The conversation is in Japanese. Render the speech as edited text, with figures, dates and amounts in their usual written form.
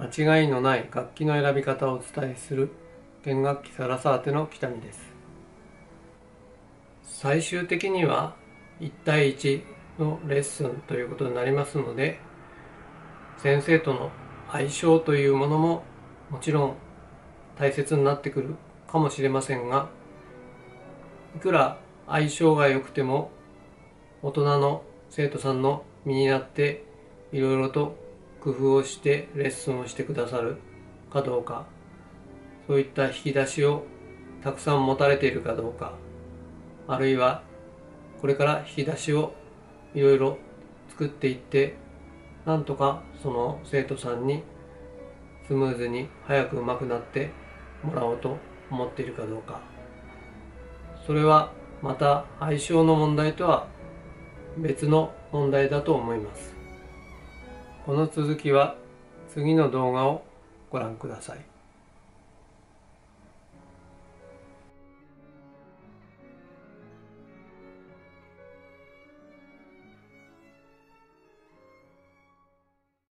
間違いのない楽器の選び方をお伝えする弦楽器サラサーテの北見です。最終的には1対1のレッスンということになりますので、先生との相性というものももちろん大切になってくるかもしれませんが、いくら相性が良くても大人の生徒さんの身になっていろいろと工夫をしてレッスンをしてくださるかどうか、そういった引き出しをたくさん持たれているかどうか、あるいはこれから引き出しをいろいろ作っていって、なんとかその生徒さんにスムーズに早く上手くなってもらおうと思っているかどうか、それはまた相性の問題とは別の問題だと思います。この続きは次の動画をご覧ください。